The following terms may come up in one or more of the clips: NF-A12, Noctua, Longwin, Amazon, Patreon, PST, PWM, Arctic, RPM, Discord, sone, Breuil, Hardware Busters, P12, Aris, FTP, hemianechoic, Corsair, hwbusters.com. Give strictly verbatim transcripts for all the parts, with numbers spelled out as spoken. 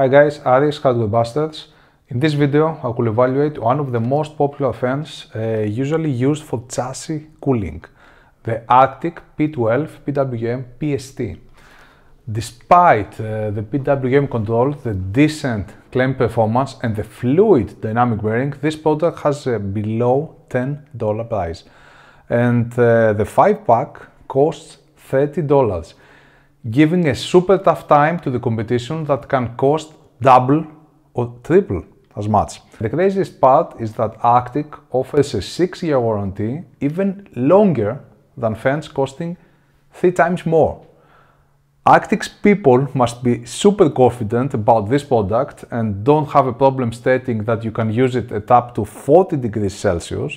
Hi guys, Aris, Hardware Busters. In this video, I will evaluate one of the most popular fans uh, usually used for chassis cooling, the Arctic P twelve P W M P S T. Despite uh, the P W M control, the decent clamp performance and the fluid dynamic bearing, this product has a below ten dollars price. And uh, the five pack costs thirty dollars. Giving a super tough time to the competition that can cost double or triple as much. The craziest part is that Arctic offers a six year warranty, even longer than fans costing three times more. Arctic's people must be super confident about this product and don't have a problem stating that you can use it at up to forty degrees Celsius,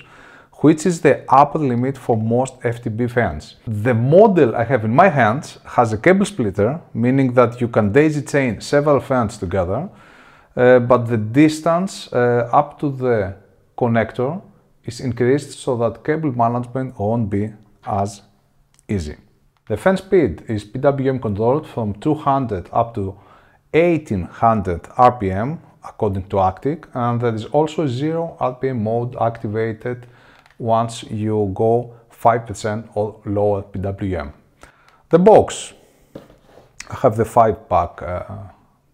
which is the upper limit for most F T P fans. The model I have in my hands has a cable splitter, meaning that you can daisy chain several fans together, uh, but the distance uh, up to the connector is increased so that cable management won't be as easy. The fan speed is P W M controlled from two hundred up to eighteen hundred R P M according to Arctic, and there is also zero R P M mode activated once you go five percent or lower P W M. The box, I have the five pack uh,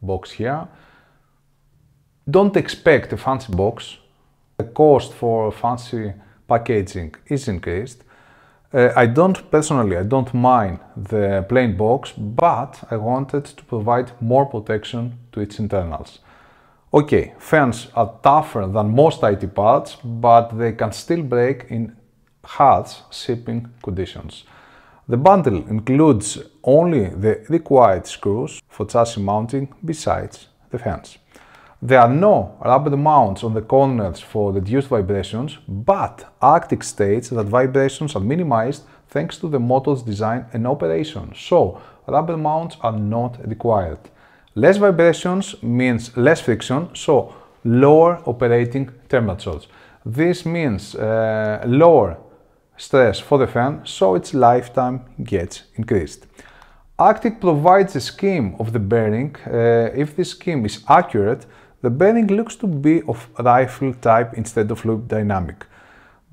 box here. Don't expect a fancy box. The cost for fancy packaging is increased. Uh, I don't personally, I don't mind the plain box, but I wanted to provide more protection to its internals. Okay, fans are tougher than most I T parts, but they can still break in harsh shipping conditions. The bundle includes only the required screws for chassis mounting besides the fans. There are no rubber mounts on the corners for reduced vibrations, but Arctic states that vibrations are minimized thanks to the motor's design and operation, so rubber mounts are not required. Less vibrations means less friction, so lower operating temperatures. This means uh, lower stress for the fan, so its lifetime gets increased. Arctic provides a scheme of the bearing. Uh, if this scheme is accurate, the bearing looks to be of rifle type instead of loop dynamic.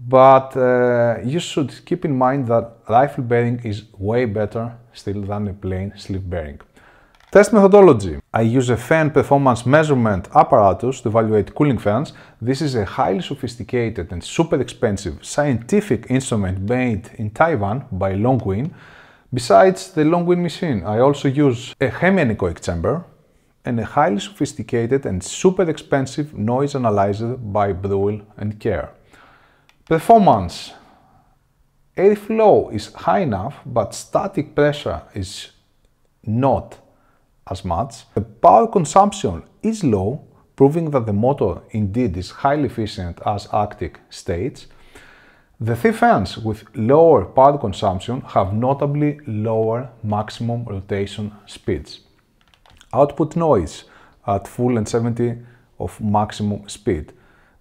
But uh, you should keep in mind that rifle bearing is way better still than a plain sleeve bearing. Test methodology. I use a fan performance measurement apparatus to evaluate cooling fans. This is a highly sophisticated and super expensive scientific instrument made in Taiwan by Longwin. Besides the Longwin machine, I also use a hemianechoic chamber and a highly sophisticated and super expensive noise analyzer by Breuil and Care. Performance. Airflow is high enough, but static pressure is not as much. The power consumption is low, proving that the motor indeed is highly efficient as Arctic states. The three fans with lower power consumption have notably lower maximum rotation speeds. Output noise at full and seventy of maximum speed.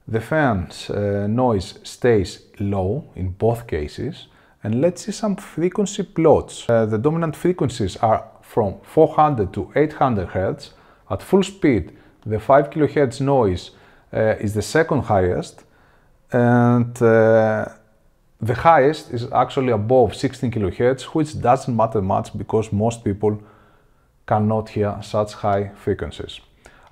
The fan's uh, noise stays low in both cases, and let's see some frequency plots. Uh, the dominant frequencies are from four hundred to eight hundred hertz. At full speed, the five kilohertz noise uh, is the second highest, and uh, the highest is actually above sixteen kilohertz, which doesn't matter much because most people cannot hear such high frequencies.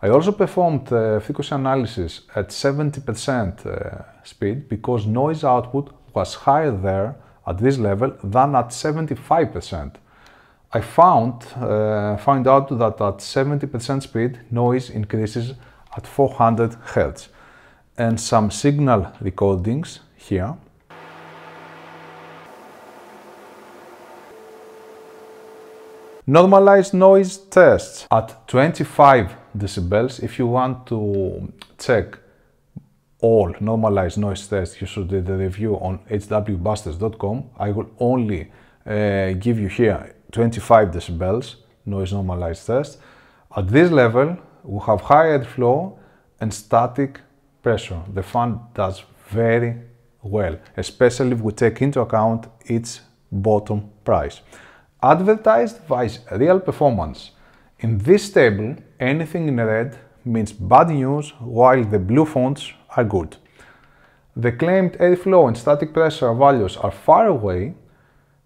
I also performed uh, frequency analysis at seventy percent uh, speed because noise output was higher there at this level than at seventy-five percent. I found, uh, found out that at seventy percent speed, noise increases at four hundred hertz. And some signal recordings here. Normalized noise tests at twenty-five decibels. If you want to check all normalized noise tests, you should do the review on h w busters dot com. I will only uh, give you here twenty-five decibels noise normalized test. At this level, we have high airflow and static pressure. The fan does very well, especially if we take into account its bottom price. Advertised versus real performance. In this table, anything in red means bad news, while the blue fonts are good. The claimed airflow and static pressure values are far away,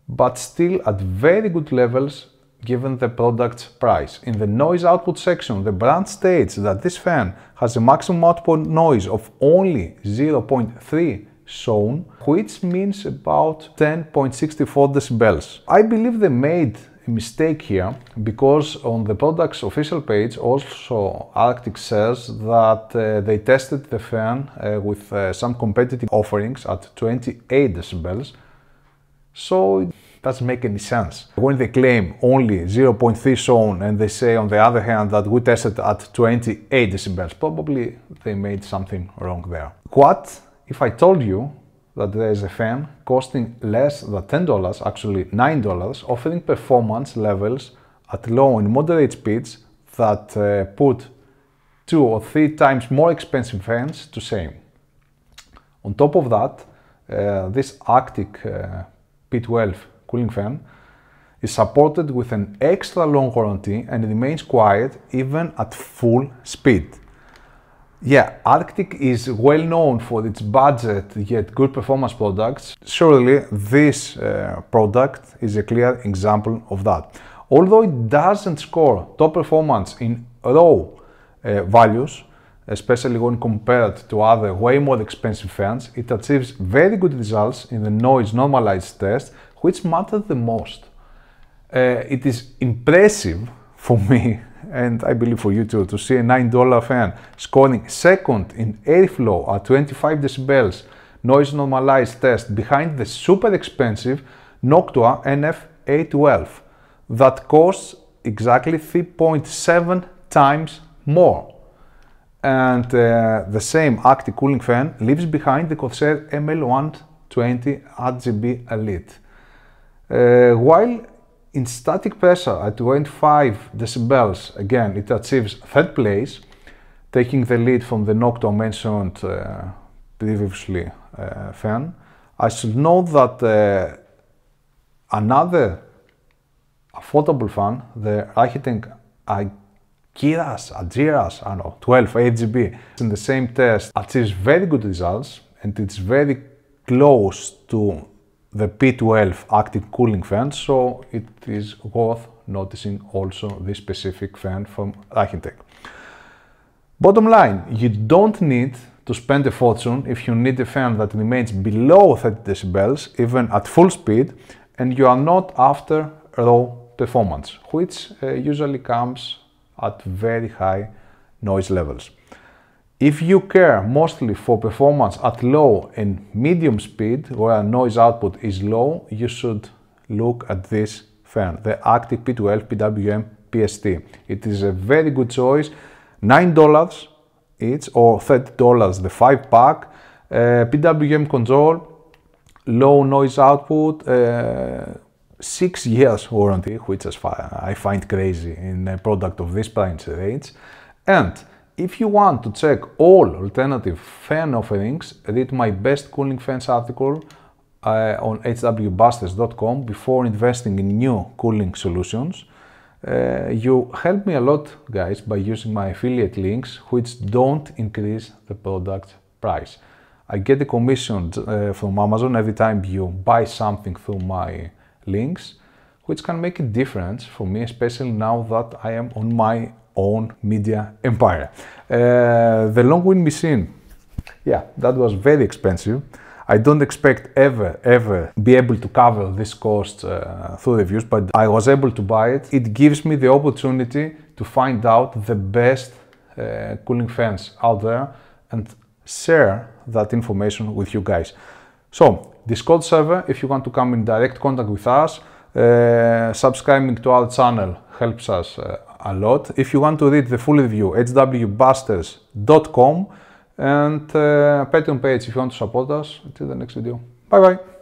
but still at very good levels given the product's price. In the noise output section, the brand states that this fan has a maximum output noise of only zero point three sone, which means about ten point six four decibels. I believe they made a mistake here, because on the product's official page also Arctic says that uh, they tested the fan uh, with uh, some competitive offerings at twenty-eight decibels, so it doesn't make any sense. When they claim only zero point three sone and they say on the other hand that we tested at twenty-eight decibels, probably they made something wrong there. What if I told you that there is a fan costing less than ten dollars, actually nine dollars, offering performance levels at low and moderate speeds that uh, put two or three times more expensive fans to same? On top of that, uh, this Arctic uh, P twelve cooling fan is supported with an extra long warranty and remains quiet even at full speed. Yeah, Arctic is well known for its budget yet good performance products. Surely this uh, product is a clear example of that. Although it doesn't score top performance in raw uh, values, especially when compared to other way more expensive fans, it achieves very good results in the noise normalized test, which matters the most. Uh, it is impressive for me, and I believe for you too, to see a nine dollar fan scoring second in airflow at twenty-five decibels noise normalized test behind the super expensive Noctua N F A twelve that costs exactly three point seven times more. And uh, the same Arctic cooling fan leaves behind the Corsair M L one twenty R G B Elite. Uh, while in static pressure at twenty-five decibels, again, it achieves third place, taking the lead from the Noctua mentioned uh, previously uh, fan. I should note that uh, another affordable fan, the Arctic Agiras, Agiras, I don't know, twelve R G B, in the same test achieves very good results, and it's very close to the P twelve Arctic cooling fan, so it is worth noticing also this specific fan from Arctic. Bottom line, you don't need to spend a fortune if you need a fan that remains below thirty decibels, even at full speed, and you are not after raw performance, which uh, usually comes at very high noise levels. If you care mostly for performance at low and medium speed, where noise output is low, you should look at this fan, the Arctic P twelve P W M P S T. It is a very good choice, nine dollars each or thirty dollars the five pack, uh, P W M control, low noise output, uh, six years warranty, which is far, I find crazy in a product of this price range. And if you want to check all alternative fan offerings, read my best cooling fans article uh, on h w busters dot com before investing in new cooling solutions. Uh, you help me a lot, guys, by using my affiliate links, which don't increase the product price. I get a commission uh, from Amazon every time you buy something through my links, which can make a difference for me, especially now that I am on my own media empire. Uh, the Longwin machine, yeah, that was very expensive. I don't expect ever, ever be able to cover this cost uh, through reviews, but I was able to buy it. It gives me the opportunity to find out the best uh, cooling fans out there and share that information with you guys. So, Discord server, if you want to come in direct contact with us, uh, subscribing to our channel helps us uh, a lot. If you want to read the full review, h w busters dot com, and uh, Patreon page if you want to support us. Until the next video. Bye bye.